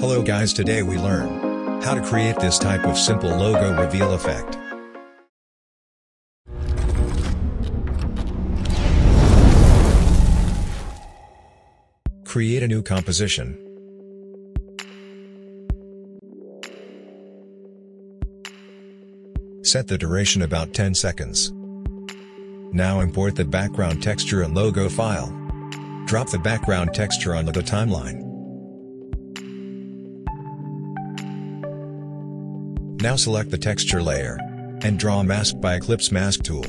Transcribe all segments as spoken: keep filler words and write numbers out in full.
Hello guys, today we learn how to create this type of simple logo reveal effect. Create a new composition. Set the duration about ten seconds. Now import the background texture and logo file. Drop the background texture onto the timeline. Now select the texture layer and draw mask by Ellipse Mask tool.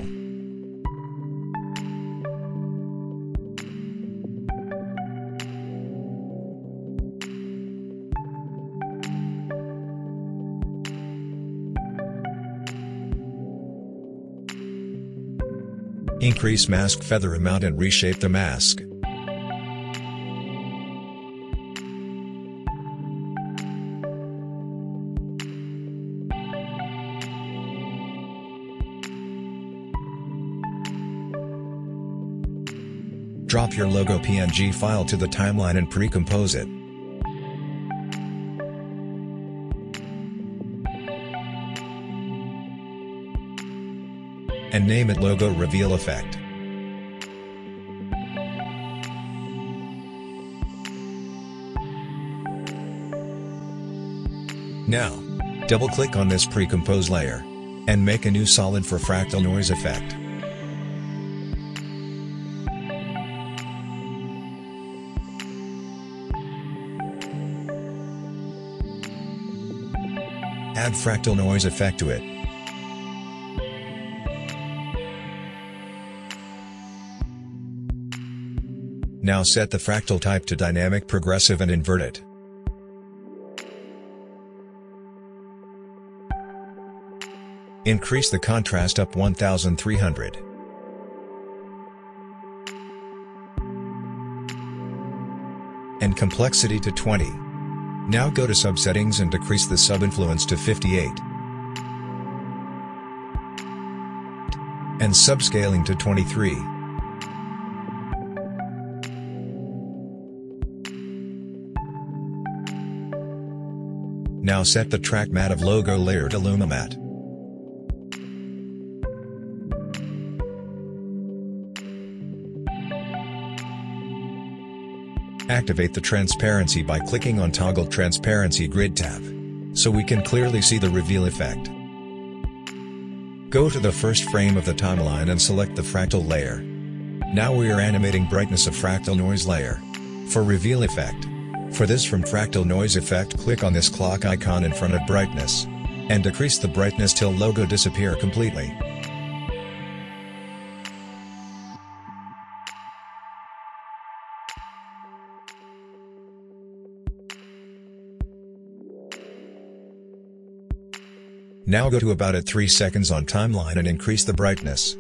Increase mask feather amount and reshape the mask. Drop your logo P N G file to the timeline and pre-compose it. And name it Logo Reveal Effect. Now, double-click on this pre-compose layer, and make a new solid for Fractal Noise effect. Add Fractal Noise effect to it. Now set the fractal type to Dynamic Progressive and invert it. Increase the contrast up one thousand three hundred. And complexity to twenty. Now go to Subsettings and decrease the Subinfluence to fifty-eight. And Subscaling to twenty-three. Now set the track matte of logo layer to Luma Matte. Activate the transparency by clicking on Toggle Transparency Grid tab, so we can clearly see the reveal effect. Go to the first frame of the timeline and select the fractal layer. Now we are animating brightness of fractal noise layer for reveal effect. For this from Fractal Noise effect, click on this clock icon in front of brightness, and decrease the brightness till logo disappear completely. Now go to about at three seconds on timeline and increase the brightness.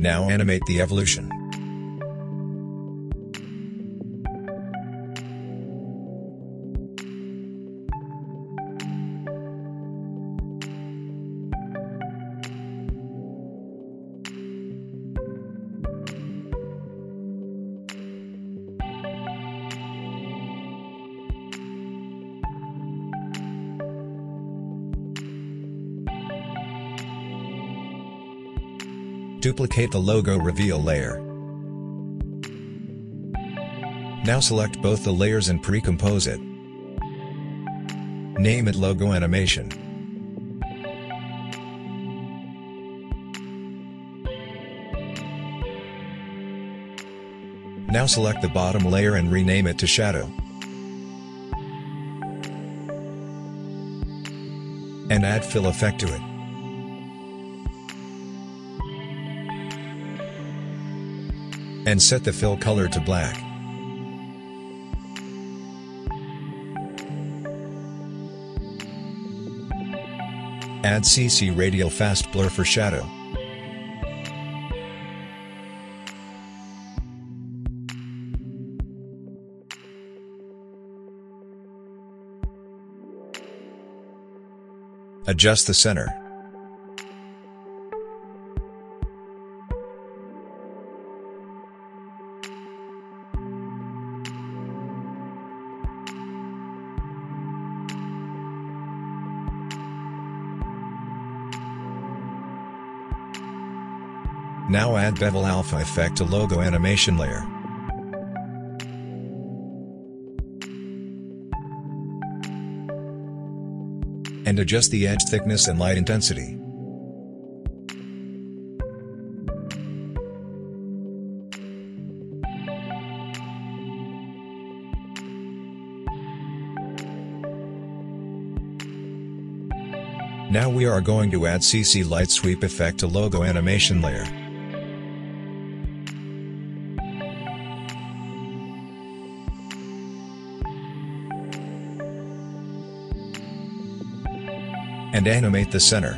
Now animate the evolution. Duplicate the logo reveal layer. Now select both the layers and pre-compose it. Name it Logo Animation. Now select the bottom layer and rename it to Shadow. And add Fill effect to it. And set the fill color to black. Add C C Radial Fast Blur for shadow. Adjust the center. Now add Bevel Alpha effect to logo animation layer. And adjust the edge thickness and light intensity. Now we are going to add C C Light Sweep effect to logo animation layer. And animate the center.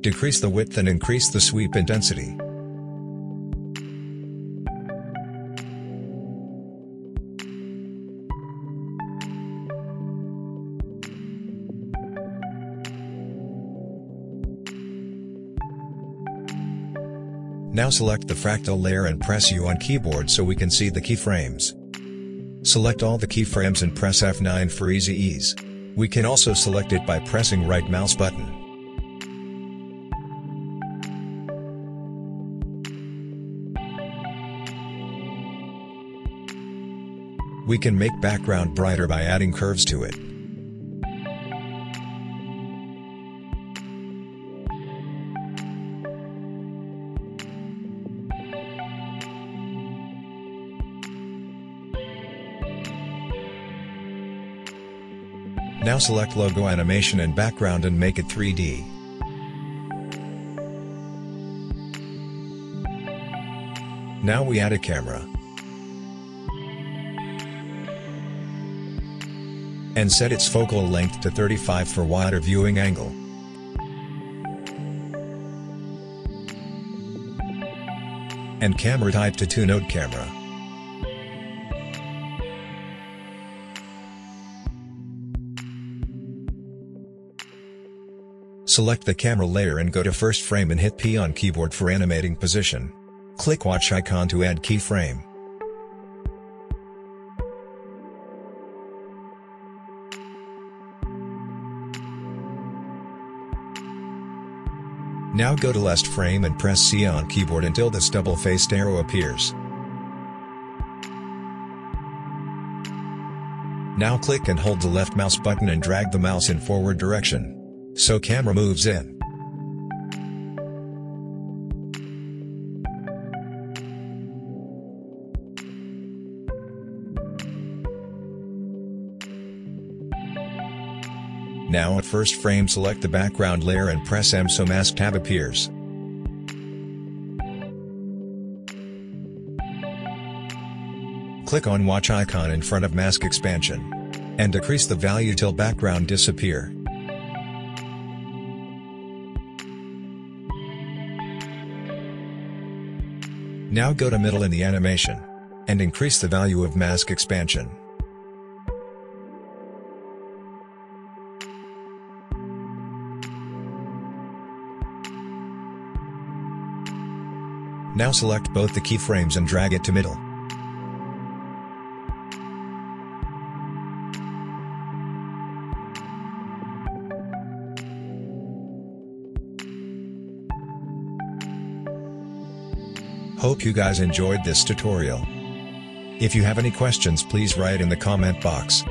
Decrease the width and increase the sweep intensity. Now select the fractal layer and press U on keyboard so we can see the keyframes. Select all the keyframes and press F nine for easy ease. We can also select it by pressing right mouse button. We can make background brighter by adding curves to it. Now select logo animation and background and make it three D. Now we add a camera. And set its focal length to thirty-five for wider viewing angle. And camera type to two-node camera. Select the camera layer and go to first frame and hit P on keyboard for animating position. Click watch icon to add keyframe. Now go to last frame and press C on keyboard until this double-faced arrow appears. Now click and hold the left mouse button and drag the mouse in forward direction. So camera moves in. Now at first frame select the background layer and press M so mask tab appears. Click on watch icon in front of mask expansion. And decrease the value till background disappear. Now go to middle in the animation, and increase the value of mask expansion. Now select both the keyframes and drag it to middle. Hope you guys enjoyed this tutorial. If you have any questions, please write in the comment box.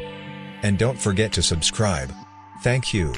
And don't forget to subscribe. Thank you.